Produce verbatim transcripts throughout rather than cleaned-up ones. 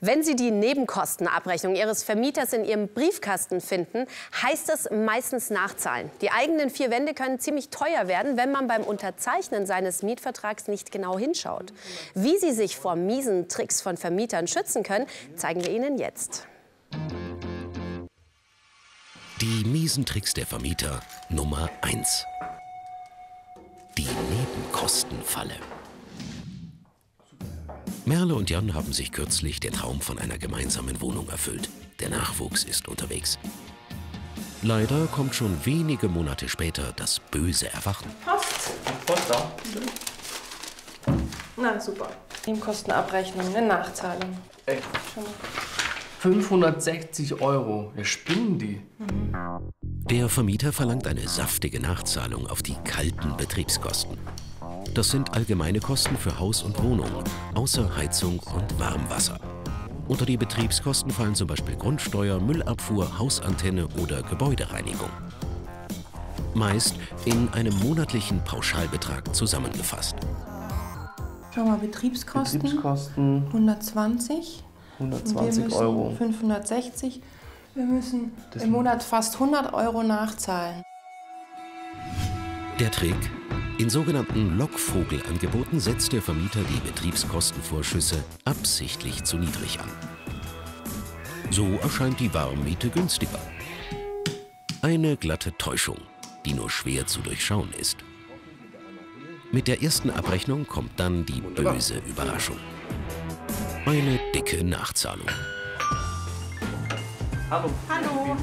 Wenn Sie die Nebenkostenabrechnung Ihres Vermieters in Ihrem Briefkasten finden, heißt das meistens nachzahlen. Die eigenen vier Wände können ziemlich teuer werden, wenn man beim Unterzeichnen seines Mietvertrags nicht genau hinschaut. Wie Sie sich vor miesen Tricks von Vermietern schützen können, zeigen wir Ihnen jetzt. Die miesen Tricks der Vermieter Nummer eins. Die Nebenkostenfalle. Merle und Jan haben sich kürzlich den Traum von einer gemeinsamen Wohnung erfüllt. Der Nachwuchs ist unterwegs. Leider kommt schon wenige Monate später das böse Erwachen. Passt. Passt da. Na super. Nebenkostenabrechnung, eine Nachzahlung. Echt? Schon. fünfhundertsechzig Euro. Wir spinnen die. Mhm. Der Vermieter verlangt eine saftige Nachzahlung auf die kalten Betriebskosten. Das sind allgemeine Kosten für Haus und Wohnung, außer Heizung und Warmwasser. Unter die Betriebskosten fallen zum Beispiel Grundsteuer, Müllabfuhr, Hausantenne oder Gebäudereinigung. Meist in einem monatlichen Pauschalbetrag zusammengefasst. Schau mal, Betriebskosten, Betriebskosten hundertzwanzig. hundertzwanzig Euro. fünfhundertsechzig. Wir müssen das im Monat fast hundert Euro nachzahlen. Der Trick? In sogenannten Lockvogelangeboten setzt der Vermieter die Betriebskostenvorschüsse absichtlich zu niedrig an. So erscheint die Warmmiete günstiger. Eine glatte Täuschung, die nur schwer zu durchschauen ist. Mit der ersten Abrechnung kommt dann die böse Überraschung. Eine dicke Nachzahlung. Hallo. Hallo.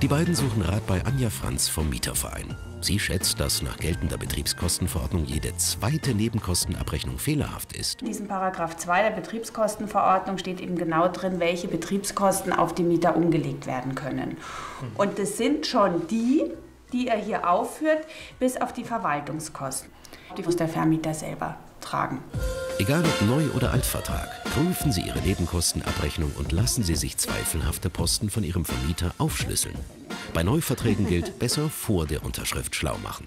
Die beiden suchen Rat bei Anja Franz vom Mieterverein. Sie schätzt, dass nach geltender Betriebskostenverordnung jede zweite Nebenkostenabrechnung fehlerhaft ist. In diesem Paragraph zwei der Betriebskostenverordnung steht eben genau drin, welche Betriebskosten auf die Mieter umgelegt werden können. Und das sind schon die, die er hier aufführt, bis auf die Verwaltungskosten. Die muss der Vermieter selber tragen. Egal ob Neu- oder Altvertrag, prüfen Sie Ihre Nebenkostenabrechnung und lassen Sie sich zweifelhafte Posten von Ihrem Vermieter aufschlüsseln. Bei Neuverträgen gilt, besser vor der Unterschrift schlau machen.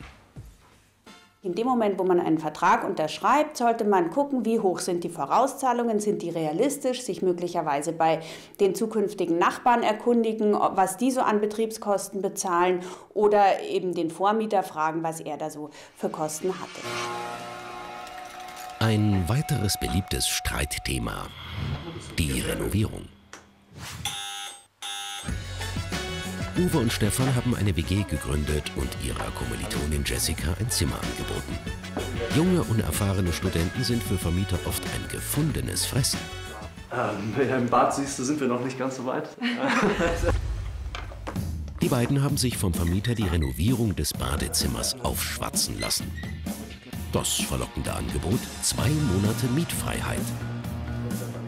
In dem Moment, wo man einen Vertrag unterschreibt, sollte man gucken, wie hoch sind die Vorauszahlungen, sind die realistisch, sich möglicherweise bei den zukünftigen Nachbarn erkundigen, was die so an Betriebskosten bezahlen oder eben den Vormieter fragen, was er da so für Kosten hatte. Ein weiteres beliebtes Streitthema, die Renovierung. Uwe und Stefan haben eine W G gegründet und ihrer Kommilitonin Jessica ein Zimmer angeboten. Junge, unerfahrene Studenten sind für Vermieter oft ein gefundenes Fressen. Ähm, im Bad siehst du, sind wir noch nicht ganz so weit. Die beiden haben sich vom Vermieter die Renovierung des Badezimmers aufschwatzen lassen. Das verlockende Angebot, zwei Monate Mietfreiheit.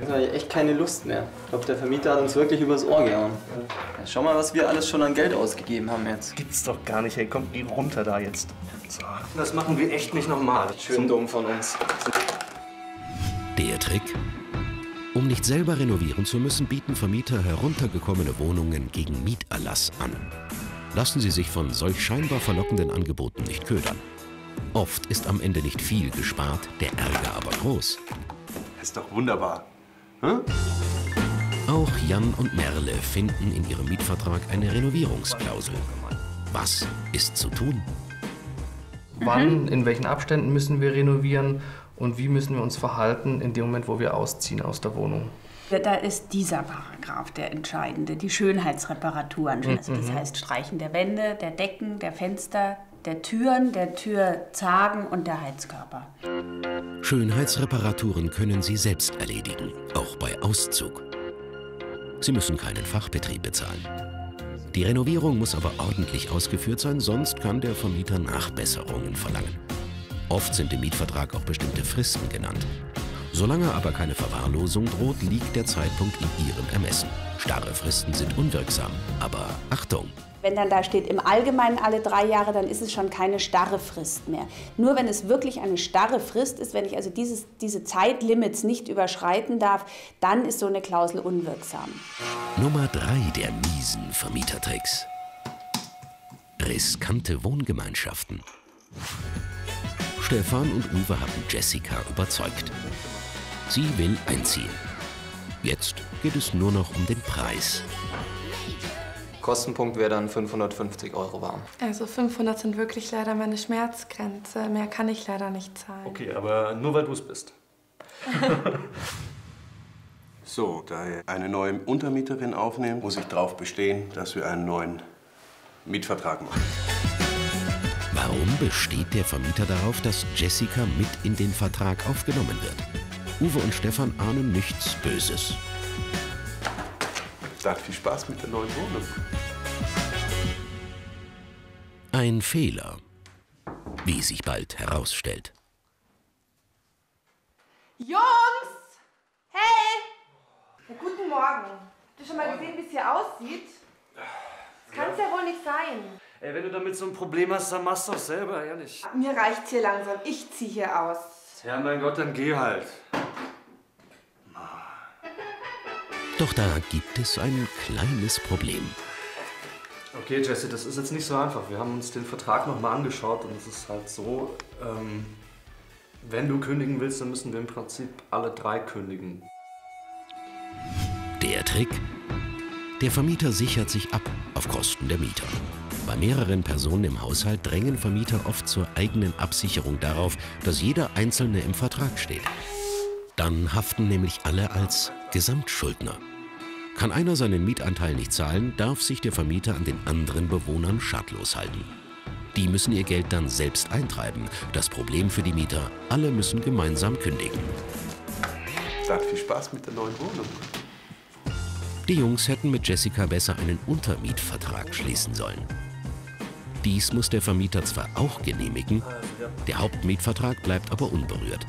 Ich habe echt keine Lust mehr. Ich glaube, der Vermieter hat uns wirklich übers Ohr gehauen. Ja, schau mal, was wir alles schon an Geld ausgegeben haben jetzt. Gibt's doch gar nicht, hey, kommt die runter da jetzt. So. Das machen wir echt nicht nochmal. Schön dumm von uns. Der Trick? Um nicht selber renovieren zu müssen, bieten Vermieter heruntergekommene Wohnungen gegen Mieterlass an. Lassen Sie sich von solch scheinbar verlockenden Angeboten nicht ködern. Oft ist am Ende nicht viel gespart, der Ärger aber groß. Das ist doch wunderbar. Hm? Auch Jan und Merle finden in ihrem Mietvertrag eine Renovierungsklausel. Was ist zu tun? Wann, in welchen Abständen müssen wir renovieren und wie müssen wir uns verhalten in dem Moment, wo wir ausziehen aus der Wohnung? Da ist dieser Paragraph der entscheidende, die Schönheitsreparaturen. Also das heißt Streichen der Wände, der Decken, der Fenster, der Türen, der Türzagen und der Heizkörper. Schönheitsreparaturen können Sie selbst erledigen, auch bei Auszug. Sie müssen keinen Fachbetrieb bezahlen. Die Renovierung muss aber ordentlich ausgeführt sein, sonst kann der Vermieter Nachbesserungen verlangen. Oft sind im Mietvertrag auch bestimmte Fristen genannt. Solange aber keine Verwahrlosung droht, liegt der Zeitpunkt in Ihrem Ermessen. Starre Fristen sind unwirksam, aber Achtung! Wenn dann da steht, im Allgemeinen alle drei Jahre, dann ist es schon keine starre Frist mehr. Nur wenn es wirklich eine starre Frist ist, wenn ich also dieses, diese Zeitlimits nicht überschreiten darf, dann ist so eine Klausel unwirksam. Nummer drei der miesen Vermietertricks. Riskante Wohngemeinschaften. Stefan und Uwe haben Jessica überzeugt. Sie will einziehen. Jetzt geht es nur noch um den Preis. Kostenpunkt wäre dann fünfhundertfünfzig Euro warm. Also fünfhundert sind wirklich leider meine Schmerzgrenze. Mehr kann ich leider nicht zahlen. Okay, aber nur weil du es bist. So, da ihr eine neue Untermieterin aufnehmt, muss ich darauf bestehen, dass wir einen neuen Mietvertrag machen. Warum besteht der Vermieter darauf, dass Jessica mit in den Vertrag aufgenommen wird? Uwe und Stefan ahnen nichts Böses. Dann viel Spaß mit der neuen Wohnung. Ein Fehler, wie sich bald herausstellt. Jungs! Hey! Ja, guten Morgen. Habt ihr schon mal gesehen, wie es hier aussieht? Das kann es ja wohl nicht sein. Ey, wenn du damit so ein Problem hast, dann machst du es selber, ehrlich. Mir reicht's hier langsam. Ich zieh hier aus. Ja, mein Gott, dann geh halt. Doch da gibt es ein kleines Problem. Okay, Jessie, das ist jetzt nicht so einfach. Wir haben uns den Vertrag nochmal angeschaut und es ist halt so, ähm, wenn du kündigen willst, dann müssen wir im Prinzip alle drei kündigen. Der Trick? Der Vermieter sichert sich ab auf Kosten der Mieter. Bei mehreren Personen im Haushalt drängen Vermieter oft zur eigenen Absicherung darauf, dass jeder Einzelne im Vertrag steht. Dann haften nämlich alle als Gesamtschuldner. Kann einer seinen Mietanteil nicht zahlen, darf sich der Vermieter an den anderen Bewohnern schadlos halten. Die müssen ihr Geld dann selbst eintreiben. Das Problem für die Mieter, alle müssen gemeinsam kündigen. Dann viel Spaß mit der neuen Wohnung. Die Jungs hätten mit Jessica besser einen Untermietvertrag schließen sollen. Dies muss der Vermieter zwar auch genehmigen, der Hauptmietvertrag bleibt aber unberührt.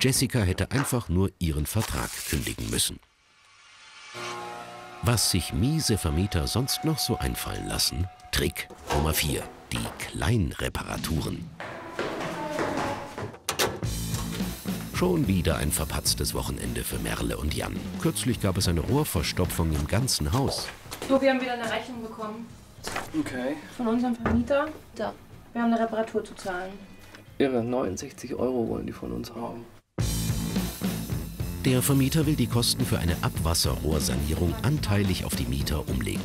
Jessica hätte einfach nur ihren Vertrag kündigen müssen. Was sich miese Vermieter sonst noch so einfallen lassen? Trick Nummer vier, die Kleinreparaturen. Schon wieder ein verpatztes Wochenende für Merle und Jan. Kürzlich gab es eine Rohrverstopfung im ganzen Haus. So, wir haben wieder eine Rechnung bekommen. Okay. Von unserem Vermieter. Da. Wir haben eine Reparatur zu zahlen. Irre, neunundsechzig Euro wollen die von uns haben. Der Vermieter will die Kosten für eine Abwasserrohrsanierung anteilig auf die Mieter umlegen.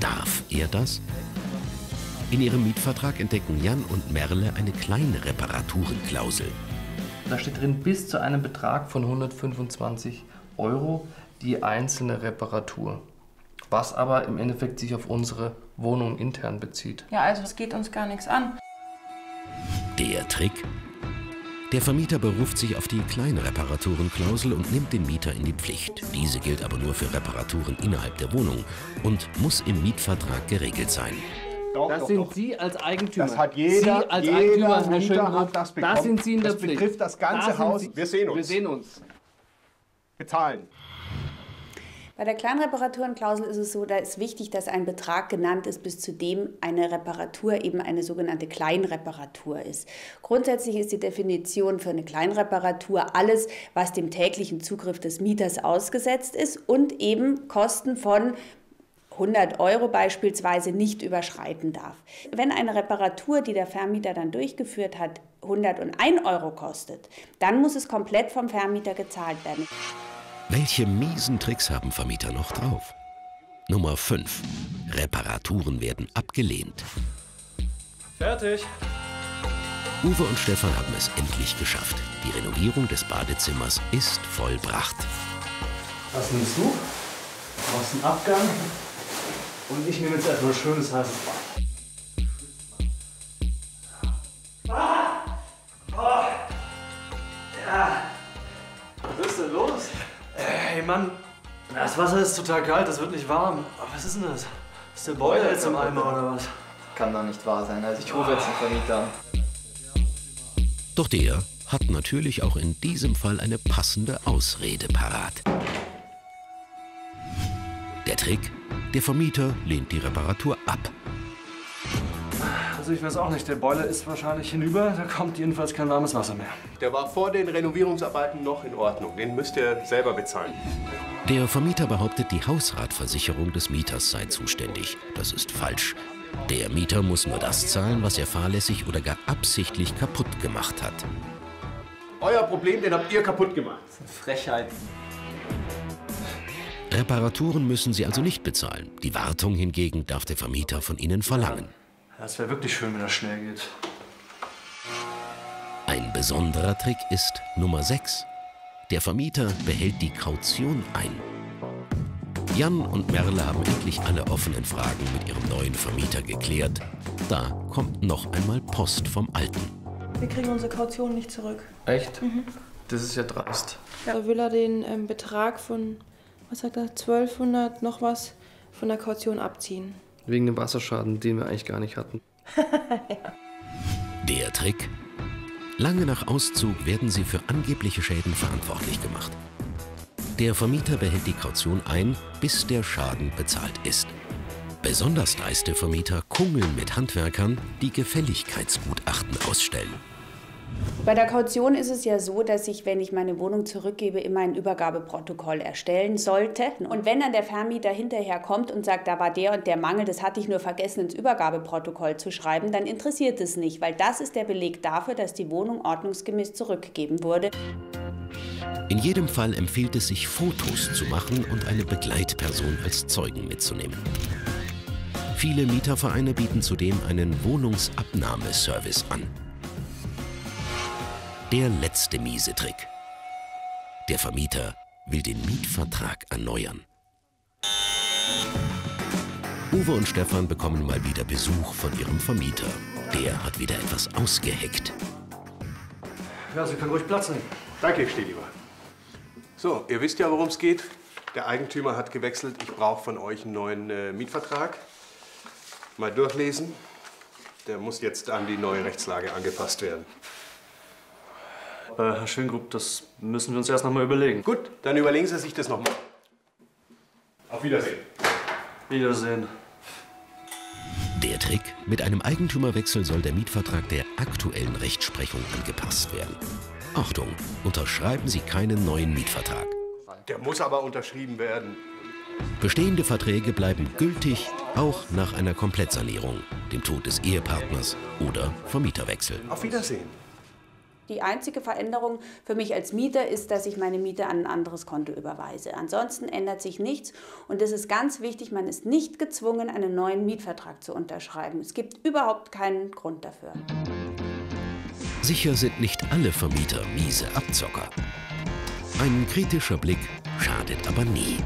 Darf er das? In ihrem Mietvertrag entdecken Jan und Merle eine kleine Reparaturenklausel. Da steht drin, bis zu einem Betrag von hundertfünfundzwanzig Euro die einzelne Reparatur. Was aber im Endeffekt sich auf unsere Wohnung intern bezieht. Ja, also es geht uns gar nichts an. Der Trick? Der Vermieter beruft sich auf die Kleinreparaturenklausel und nimmt den Mieter in die Pflicht. Diese gilt aber nur für Reparaturen innerhalb der Wohnung und muss im Mietvertrag geregelt sein. Doch, das doch, sind doch. Sie als Eigentümer. Das hat jeder, Sie als jeder Eigentümer, Herr Schönbrunn, das bekommen. Das sind Sie in der Pflicht. Das betrifft das ganze da Haus. Sie. Wir sehen uns. Wir sehen uns. Bezahlen. Bei der Kleinreparaturenklausel ist es so, da ist wichtig, dass ein Betrag genannt ist, bis zu dem eine Reparatur eben eine sogenannte Kleinreparatur ist. Grundsätzlich ist die Definition für eine Kleinreparatur alles, was dem täglichen Zugriff des Mieters ausgesetzt ist und eben Kosten von hundert Euro beispielsweise nicht überschreiten darf. Wenn eine Reparatur, die der Vermieter dann durchgeführt hat, hunderteins Euro kostet, dann muss es komplett vom Vermieter gezahlt werden. Welche miesen Tricks haben Vermieter noch drauf? Nummer fünf. Reparaturen werden abgelehnt. Fertig. Uwe und Stefan haben es endlich geschafft. Die Renovierung des Badezimmers ist vollbracht. Was nimmst du? Aus dem Abgang. Und ich nehme jetzt erstmal ein schönes heißes Bad. Ah! Oh! Ja. Was ist denn los? Hey Mann, das Wasser ist total kalt, das wird nicht warm. Aber was ist denn das? Ist der Boiler jetzt im Eimer oder was? Kann doch nicht wahr sein, also ich rufe jetzt den Vermieter an. Doch der hat natürlich auch in diesem Fall eine passende Ausrede parat. Der Trick? Der Vermieter lehnt die Reparatur ab. Also ich weiß auch nicht, der Boiler ist wahrscheinlich hinüber, da kommt jedenfalls kein warmes Wasser mehr. Der war vor den Renovierungsarbeiten noch in Ordnung, den müsst ihr selber bezahlen. Der Vermieter behauptet, die Hausratversicherung des Mieters sei zuständig. Das ist falsch. Der Mieter muss nur das zahlen, was er fahrlässig oder gar absichtlich kaputt gemacht hat. Euer Problem, den habt ihr kaputt gemacht. Das ist eine Frechheit. Reparaturen müssen sie also nicht bezahlen. Die Wartung hingegen darf der Vermieter von ihnen verlangen. Das wäre wirklich schön, wenn das schnell geht. Ein besonderer Trick ist Nummer sechs. Der Vermieter behält die Kaution ein. Jan und Merle haben endlich alle offenen Fragen mit ihrem neuen Vermieter geklärt. Da kommt noch einmal Post vom Alten. Wir kriegen unsere Kaution nicht zurück. Echt? Mhm. Das ist ja drast. Da will er den ähm, Betrag von, was sagt er, zwölfhundert noch was von der Kaution abziehen. Wegen dem Wasserschaden, den wir eigentlich gar nicht hatten. Ja. Der Trick? Lange nach Auszug werden sie für angebliche Schäden verantwortlich gemacht. Der Vermieter behält die Kaution ein, bis der Schaden bezahlt ist. Besonders dreiste Vermieter kungeln mit Handwerkern, die Gefälligkeitsgutachten ausstellen. Bei der Kaution ist es ja so, dass ich, wenn ich meine Wohnung zurückgebe, immer ein Übergabeprotokoll erstellen sollte. Und wenn dann der Vermieter hinterher kommt und sagt, da war der und der Mangel, das hatte ich nur vergessen, ins Übergabeprotokoll zu schreiben, dann interessiert es nicht, weil das ist der Beleg dafür, dass die Wohnung ordnungsgemäß zurückgegeben wurde. In jedem Fall empfiehlt es sich, Fotos zu machen und eine Begleitperson als Zeugen mitzunehmen. Viele Mietervereine bieten zudem einen Wohnungsabnahmeservice an. Der letzte miese Trick. Der Vermieter will den Mietvertrag erneuern. Uwe und Stefan bekommen mal wieder Besuch von ihrem Vermieter. Der hat wieder etwas ausgeheckt. Ja, Sie können ruhig Platz nehmen. Danke, ich stehe lieber. So, ihr wisst ja, worum es geht. Der Eigentümer hat gewechselt. Ich brauche von euch einen neuen äh, Mietvertrag. Mal durchlesen. Der muss jetzt an die neue Rechtslage angepasst werden. Herr Schöngrupp, das müssen wir uns erst noch mal überlegen. Gut, dann überlegen Sie sich das noch mal. Auf Wiedersehen. Wiedersehen. Der Trick? Mit einem Eigentümerwechsel soll der Mietvertrag der aktuellen Rechtsprechung angepasst werden. Achtung, unterschreiben Sie keinen neuen Mietvertrag. Der muss aber unterschrieben werden. Bestehende Verträge bleiben gültig, auch nach einer Komplettsanierung, dem Tod des Ehepartners oder Vermieterwechsel. Auf Wiedersehen. Die einzige Veränderung für mich als Mieter ist, dass ich meine Miete an ein anderes Konto überweise. Ansonsten ändert sich nichts. Und das ist ganz wichtig, man ist nicht gezwungen, einen neuen Mietvertrag zu unterschreiben. Es gibt überhaupt keinen Grund dafür. Sicher sind nicht alle Vermieter miese Abzocker. Ein kritischer Blick schadet aber nie.